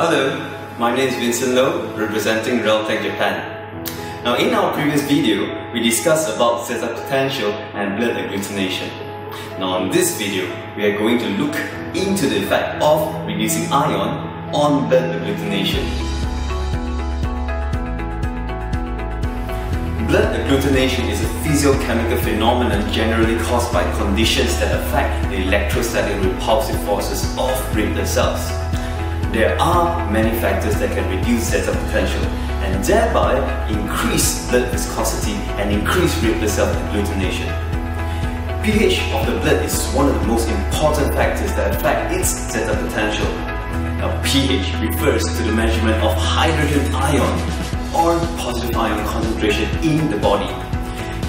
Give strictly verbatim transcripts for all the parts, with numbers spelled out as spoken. Hello, my name is Vincent Low, representing Reltec Japan. Now, in our previous video, we discussed about zeta potential and blood agglutination. Now, in this video, we are going to look into the effect of reducing ion on blood agglutination. Blood agglutination is a physiochemical phenomenon generally caused by conditions that affect the electrostatic repulsive forces of red blood cells. There are many factors that can reduce zeta potential and thereby increase blood viscosity and increase red blood cell agglutination. pH of the blood is one of the most important factors that affect its zeta potential. Now, pH refers to the measurement of hydrogen ion or positive ion concentration in the body.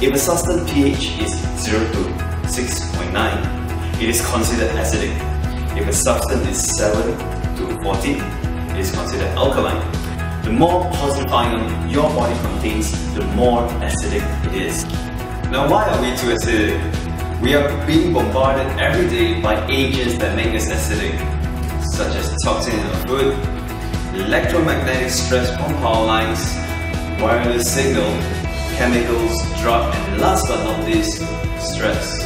If a substance pH is zero to six point nine, it is considered acidic. If a substance is seven to fourteen, it is considered alkaline. The more positive ion your body contains, the more acidic it is. Now, why are we too acidic? We are being bombarded every day by agents that make us acidic, such as toxins in our food, electromagnetic stress from power lines, wireless signal, chemicals, drugs, and last but not least, stress.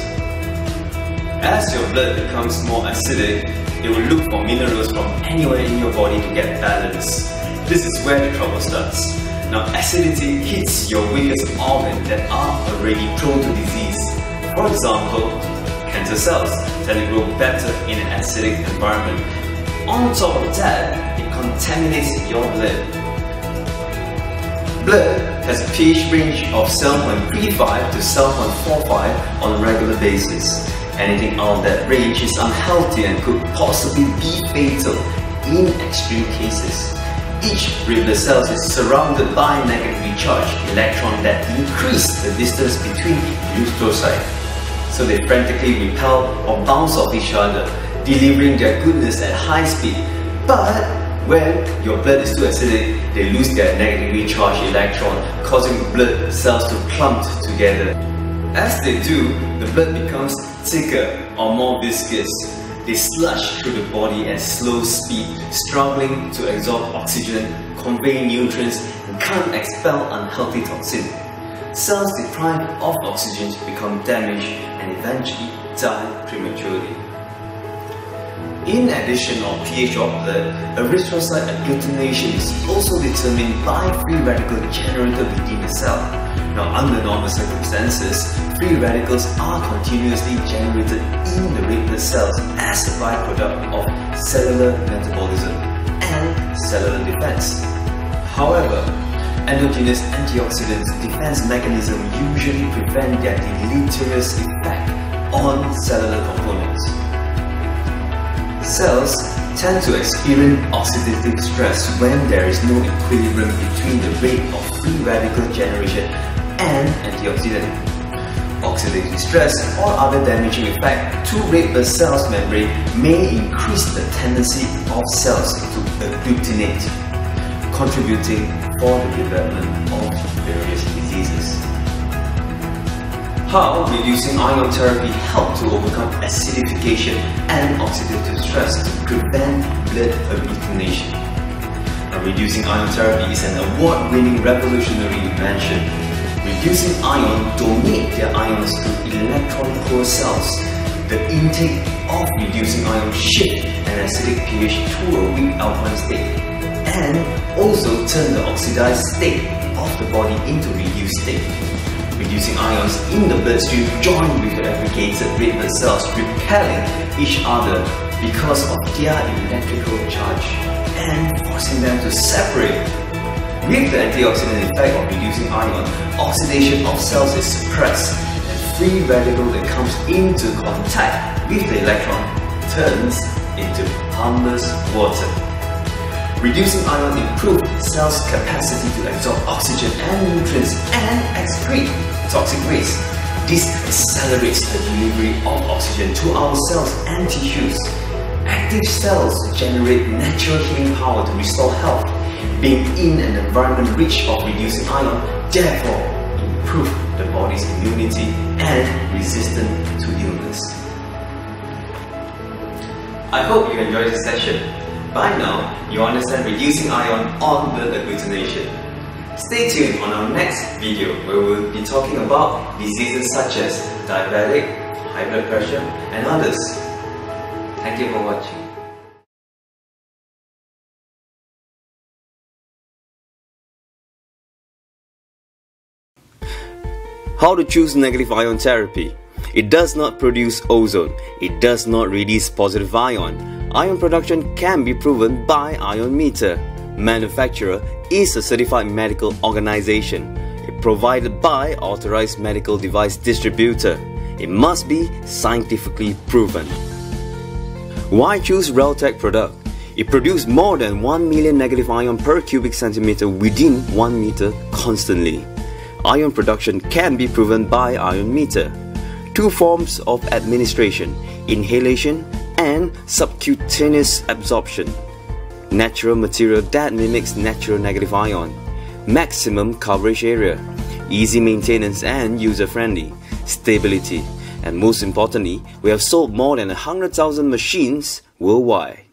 As your blood becomes more acidic, it will look for minerals from anywhere in your body to get balance. This is where the trouble starts. Now, acidity hits your weakest organs that are already prone to disease. For example, cancer cells tend to grow better in an acidic environment. On top of that, it contaminates your blood. Blood has a pH range of seven point three five to seven point four five on a regular basis. Anything out of that range is unhealthy and could possibly be fatal in extreme cases. Each red blood cell is surrounded by negatively charged electrons that increase the distance between erythrocytes, so they frantically repel or bounce off each other, delivering their goodness at high speed. But when your blood is too acidic, they lose their negatively charged electron, causing blood cells to clump together. As they do, the blood becomes thicker or more viscous. They sludge through the body at slow speed, struggling to absorb oxygen, convey nutrients, and can't expel unhealthy toxins. Cells deprived of oxygen become damaged and eventually die prematurely. In addition of pH of blood, erythrocyte agglutination is also determined by free radical generated within the cell. Now, under normal circumstances, free radicals are continuously generated in the red blood cells as a byproduct of cellular metabolism and cellular defense. However, endogenous antioxidants defense mechanisms usually prevent their deleterious effect on cellular components. Cells tend to experience oxidative stress when there is no equilibrium between the rate of free radical generation and antioxidant. Oxidative stress or other damaging effect to red blood cells membrane may increase the tendency of cells to agglutinate, contributing for the development of various diseases. How reducing ion therapy helps to overcome acidification and oxidative stress to prevent blood agglutination. Now, reducing ion therapy is an award-winning revolutionary invention. Reducing ion donates their ions to electron-poor cells. The intake of reducing ion shifts an acidic pH to a weak alkaline state and also turns the oxidized state of the body into reduced state. Reducing ions in the bloodstream join with the aggregated red blood cells, repelling each other because of their electrical charge and forcing them to separate. With the antioxidant effect of reducing ion, oxidation of cells is suppressed, and free radical that comes into contact with the electron turns into harmless water. Reducing ion improves cells' capacity to absorb oxygen and nutrients and excrete toxic waste. This accelerates the delivery of oxygen to our cells and tissues. Active cells generate natural healing power to restore health. Being in an environment rich of reducing ion, therefore, improves the body's immunity and resistance to illness. I hope you enjoyed this session. By now, you understand reducing ion on blood agglutination. Stay tuned on our next video where we will be talking about diseases such as diabetic, high blood pressure and others. Thank you for watching. How to choose negative ion therapy? It does not produce ozone. It does not release positive ion. Ion production can be proven by ion meter. Manufacturer is a certified medical organization. It provided by authorized medical device distributor. It must be scientifically proven. Why choose Reltec product? It produced more than one million negative ion per cubic centimeter within one meter constantly. Ion production can be proven by ion meter. Two forms of administration, inhalation and subcutaneous absorption. Natural material that mimics natural negative ion. Maximum coverage area. Easy maintenance and user-friendly. Stability. And most importantly, we have sold more than one hundred thousand machines worldwide.